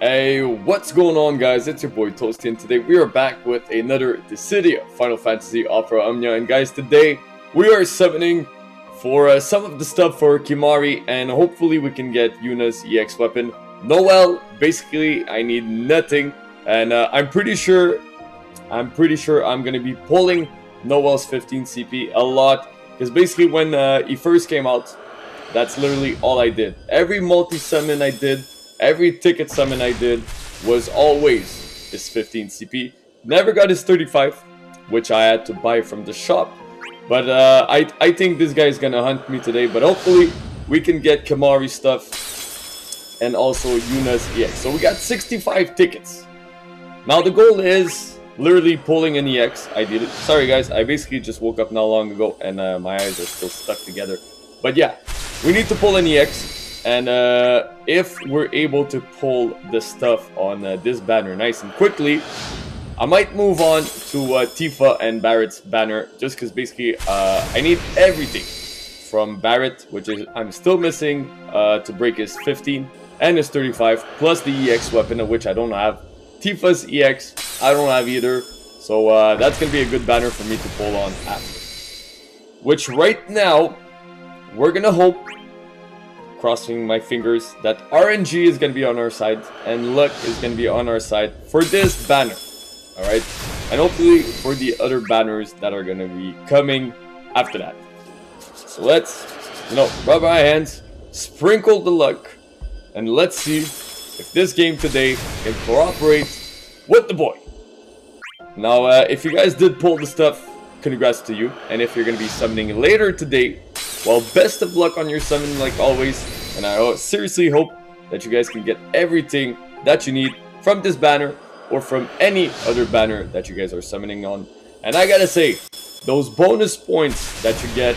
Hey, what's going on, guys? It's your boy Toasty, and today we are back with another Dissidia Final Fantasy Opera Omnia. And guys, today we are summoning for some of the stuff for Kimahri, and hopefully we can get Yuna's EX weapon. Noel, basically, I need nothing, and I'm pretty sure I'm gonna be pulling Noel's 15 CP a lot, because basically when he first came out, that's literally all I did. Every multi-summon I did, every ticket summon I did was always his 15 CP. Never got his 35, which I had to buy from the shop. But I think this guy is gonna hunt me today. But hopefully we can get Kimahri stuff and also Yuna's EX. So we got 65 tickets. Now the goal is literally pulling an EX. I did it. Sorry guys, I basically just woke up not long ago and my eyes are still stuck together. But yeah, we need to pull an EX. And if we're able to pull the stuff on this banner nice and quickly, I might move on to Tifa and Barret's banner, just because basically I need everything from Barret, which is I'm still missing to break his 15 and his 35, plus the EX weapon, which I don't have. Tifa's EX, I don't have either, so that's going to be a good banner for me to pull on after. Which right now, we're going to hope, crossing my fingers, that RNG is going to be on our side and luck is going to be on our side for this banner. Alright, and hopefully for the other banners that are going to be coming after that. So let's, you know, rub our hands, sprinkle the luck, and let's see if this game today can cooperate with the boy. Now, if you guys did pull the stuff, congrats to you, and if you're going to be summoning later today, well, best of luck on your summon like always, and I seriously hope that you guys can get everything that you need from this banner or from any other banner that you guys are summoning on. And I gotta say, those bonus points that you get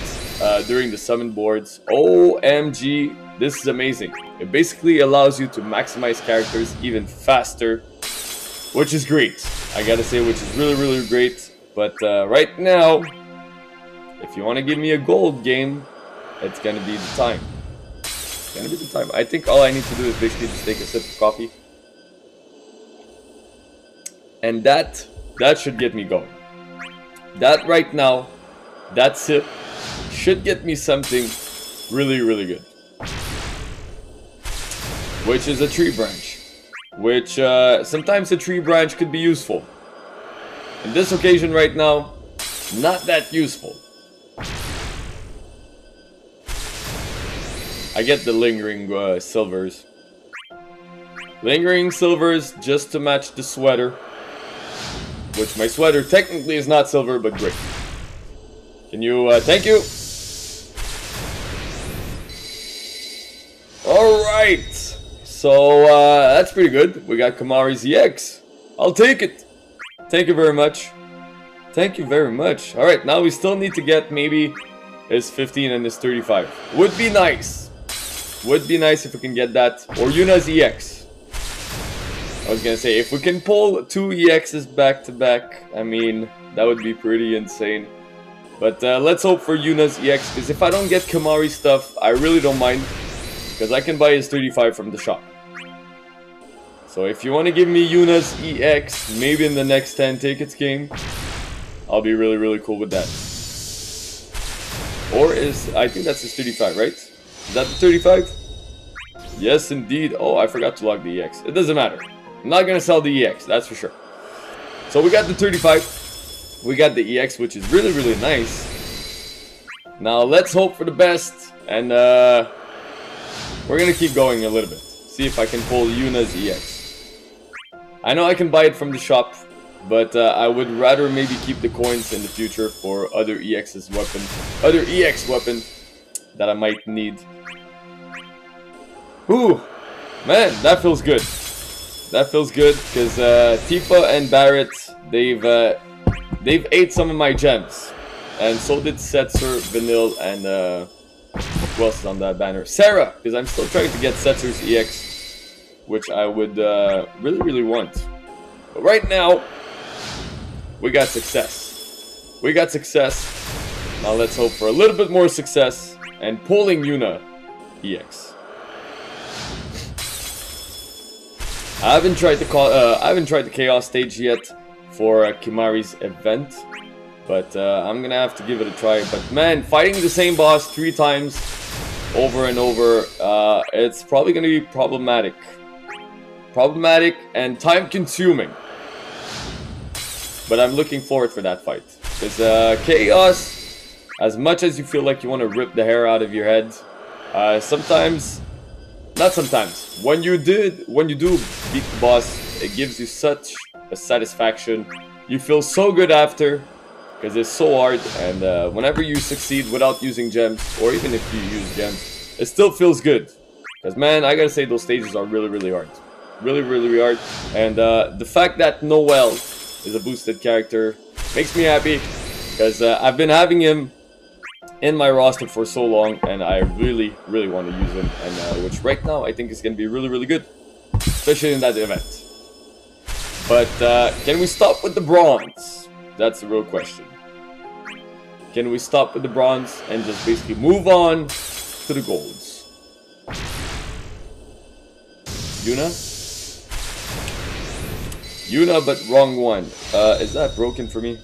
during the summon boards, OMG, this is amazing. It basically allows you to maximize characters even faster, which is great. I gotta say, which is really, really great. But right now, if you want to give me a gold game, it's going to be the time. It's going to be the time. I think all I need to do is basically just take a sip of coffee. And that should get me going. That right now, that sip should get me something really, really good. Which is a tree branch. Which, sometimes a tree branch could be useful. In this occasion right now, not that useful. I get the lingering silvers. Lingering silvers just to match the sweater. Which my sweater technically is not silver, but great. Can you, thank you! Alright! So, that's pretty good. We got Kimahri's EX. I'll take it! Thank you very much. Thank you very much. Alright, now we still need to get maybe his 15 and his 35. Would be nice. Would be nice if we can get that. Or Yuna's EX. I was gonna say, if we can pull two EXs back to back, I mean, that would be pretty insane. But let's hope for Yuna's EX, because if I don't get Kimahri stuff, I really don't mind, because I can buy his 35 from the shop. So if you want to give me Yuna's EX, maybe in the next 10 tickets game, I'll be really, really cool with that. Or is, I think that's his 35, right? Is that the 35? Yes, indeed. Oh, I forgot to log the EX. It doesn't matter. I'm not going to sell the EX, that's for sure. So we got the 35. We got the EX, which is really, really nice. Now, let's hope for the best. And we're going to keep going a little bit. See if I can pull Yuna's EX. I know I can buy it from the shop, but I would rather maybe keep the coins in the future for other EX weapons that I might need. Ooh, man, that feels good. That feels good, because Tifa and Barret, they've ate some of my gems. And so did Setzer, Vanille, and who else is on that banner? Sarah, because I'm still trying to get Setzer's EX, which I would really, really want. But right now, we got success. We got success. Now let's hope for a little bit more success and pulling Yuna EX. I haven't tried the chaos stage yet for Kimahri's event, but I'm gonna have to give it a try. But man, fighting the same boss 3 times over and over, it's probably gonna be problematic and time-consuming. But I'm looking forward for that fight, because chaos, as much as you feel like you want to rip the hair out of your head, sometimes, when you do beat the boss, it gives you such a satisfaction. You feel so good after, because it's so hard, and whenever you succeed without using gems, or even if you use gems, it still feels good. Because man, I gotta say, those stages are really hard. Really hard, and the fact that Noel is a boosted character makes me happy, because I've been having him in my roster for so long, and I really want to use him, and which right now I think is going to be really good, especially in that event. But can we stop with the bronze? That's the real question. Can we stop with the bronze and just basically move on to the golds? Yuna, but wrong one. Is that broken for me?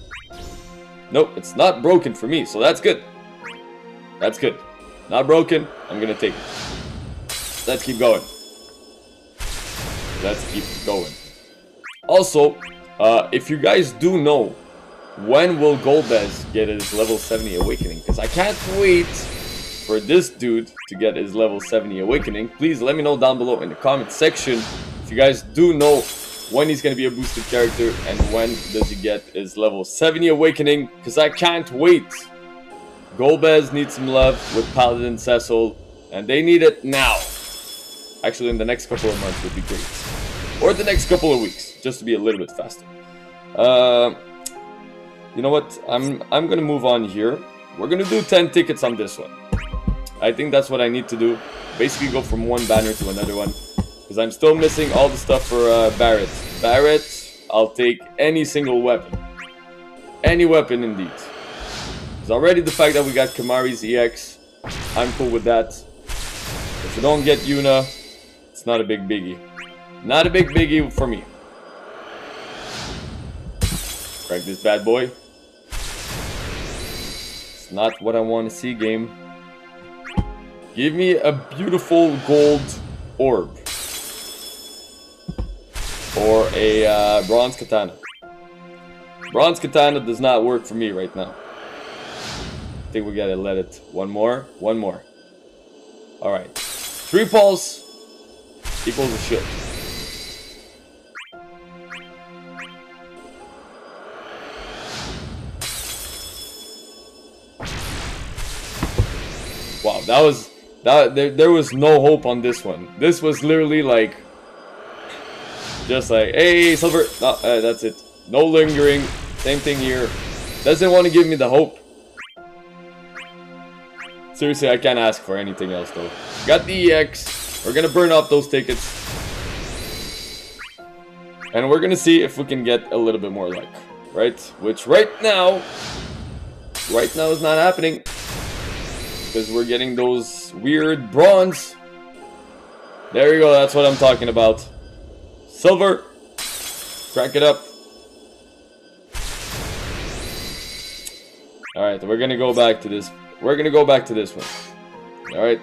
Nope, it's not broken for me, so that's good. That's good. Not broken. I'm gonna take it. Let's keep going. Let's keep going. Also, if you guys do know, when will Golbez get his level 70 awakening? Because I can't wait for this dude to get his level 70 awakening. Please let me know down below in the comment section if you guys do know when he's gonna be a boosted character and when does he get his level 70 awakening, because I can't wait. Golbez needs some love with Paladin Cecil, and they need it now. Actually, in the next couple of months would be great, or the next couple of weeks, just to be a little bit faster. You know what? I'm gonna move on here. We're gonna do 10 tickets on this one. I think that's what I need to do. Basically, go from one banner to another one, because I'm still missing all the stuff for Barret. I'll take any single weapon. Any weapon, indeed. Already the fact that we got Kimahri's EX, I'm cool with that. If you don't get Yuna, it's not a big biggie. Not a big biggie for me. Crack this bad boy. It's not what I want to see, game. Give me a beautiful gold orb. Or a bronze katana. Bronze katana does not work for me right now. I think we gotta let it. One more. Alright. 3 pulse equals a shield. Wow, there was no hope on this one. This was literally like, just like, hey, silver. No, that's it. No lingering. Same thing here. Doesn't want to give me the hope. Seriously, I can't ask for anything else, though. Got the EX. We're gonna burn up those tickets. And we're gonna see if we can get a little bit more luck, right? Which right now is not happening. Because we're getting those weird bronze. There you go, that's what I'm talking about. Silver. Crack it up. Alright, we're gonna go back to this. We're gonna go back to this one. Alright.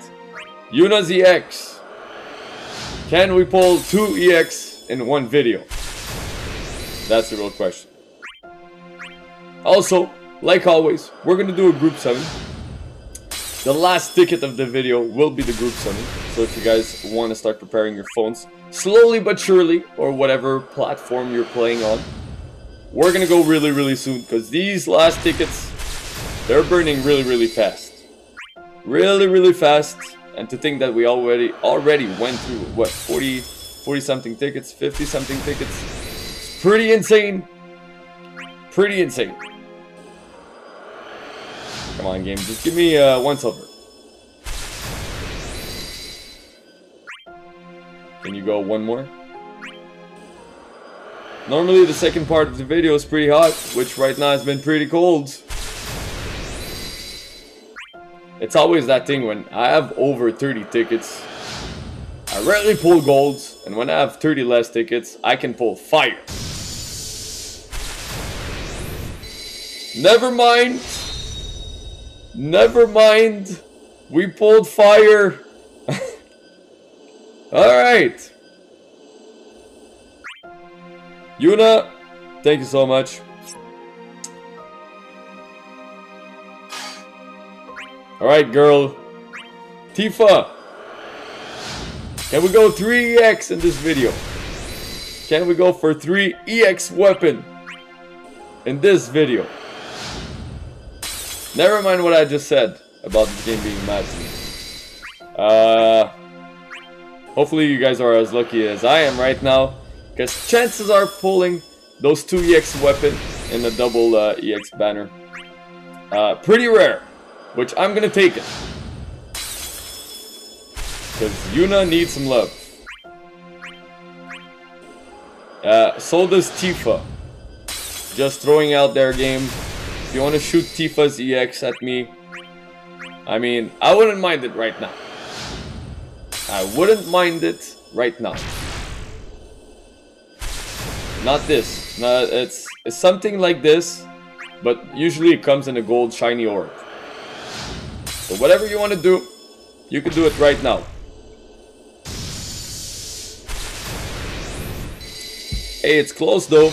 Yuna's EX. Can we pull 2 EX in one video? That's the real question. Also, like always, we're gonna do a group 7. The last ticket of the video will be the group 7. So if you guys want to start preparing your phones, slowly but surely, or whatever platform you're playing on, we're gonna go really soon, because these last tickets, they're burning really fast. Really fast. And to think that we already went through, what, 40 something tickets, 50 something tickets. It's pretty insane. Pretty insane. Come on, game. Just give me 1 silver. Can you go 1 more? Normally the second part of the video is pretty hot, which right now has been pretty cold. It's always that thing when I have over 30 tickets, I rarely pull golds, And when I have 30 less tickets, I can pull fire. Never mind. Never mind. We pulled fire. Alright. Yuna, thank you so much. Alright, girl. Tifa. Can we go 3 EX in this video? Can we go for 3 EX weapon in this video? Never mind what I just said about this game being massive. Hopefully you guys are as lucky as I am right now, because chances are pulling those 2 EX weapon in a double EX banner. Pretty rare, which I'm gonna take it. Because Yuna needs some love. So does Tifa. Just throwing out their game. If you want to shoot Tifa's EX at me, I mean, I wouldn't mind it right now. I wouldn't mind it right now. Not this. No, it's something like this, but usually it comes in a gold shiny orb. So whatever you want to do, you can do it right now. Hey, it's close though.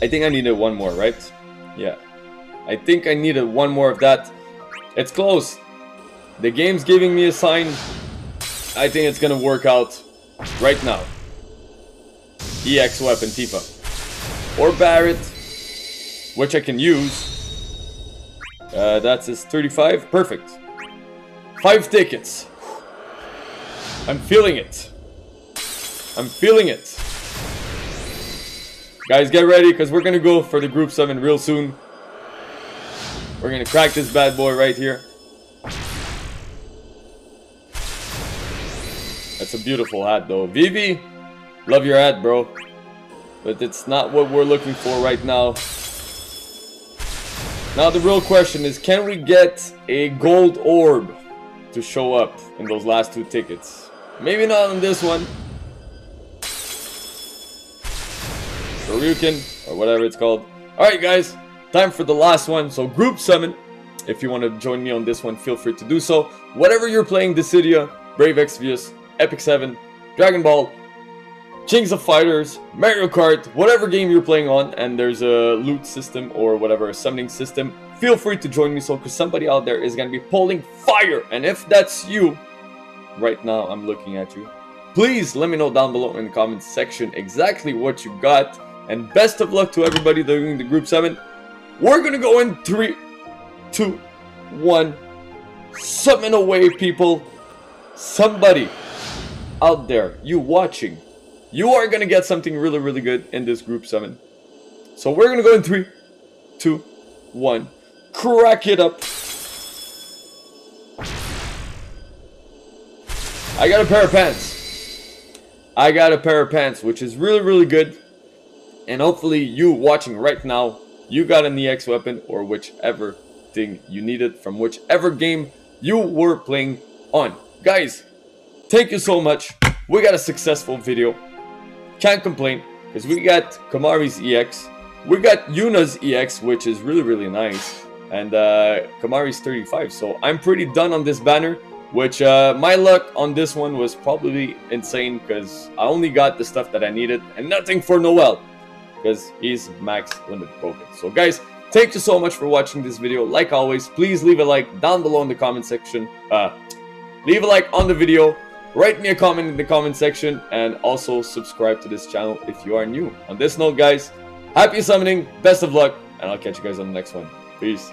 I think I needed one more, right? Yeah. I think I needed one more of that. It's close. The game's giving me a sign. I think it's gonna work out right now. EX weapon, Tifa. Or Barret, which I can use. That's his 35. Perfect. 5 tickets. I'm feeling it. I'm feeling it. Guys, get ready, because we're gonna go for the Group 7 real soon. We're gonna crack this bad boy right here. That's a beautiful hat though. Vivi, love your hat, bro. But it's not what we're looking for right now. Now the real question is, can we get a gold orb to show up in those last 2 tickets? Maybe not on this one. Shoryuken, or whatever it's called. Alright guys, time for the last one. So Group 7, if you want to join me on this one, feel free to do so. Whatever you're playing, Dissidia, Brave Exvius, Epic 7, Dragon Ball, King's of Fighters, Mario Kart, whatever game you're playing on, and there's a loot system or whatever, a summoning system, feel free to join me, so because somebody out there is going to be pulling fire. And if that's you, right now I'm looking at you, please let me know down below in the comments section exactly what you got. And best of luck to everybody doing the Group 7. We're going to go in 3, 2, 1. Summon away, people. Somebody out there, you watching, you are going to get something really, really good in this Group 7. So we're going to go in 3, 2, 1. Crack it up. I got a pair of pants. I got a pair of pants, which is really, really good. And hopefully you watching right now, you got an EX weapon or whichever thing you needed from whichever game you were playing on. Guys, thank you so much. We got a successful video. Can't complain, because we got Kimahri's EX. We got Yuna's EX, which is really, really nice. And Kimahri's 35. So I'm pretty done on this banner. Which, my luck on this one was probably insane, because I only got the stuff that I needed. And nothing for Noel, because he's max limit broken. So guys, thank you so much for watching this video. Like always, please leave a like down below in the comment section. Leave a like on the video. Write me a comment in the comment section. And also subscribe to this channel if you are new. On this note, guys, happy summoning, best of luck, and I'll catch you guys on the next one. Peace.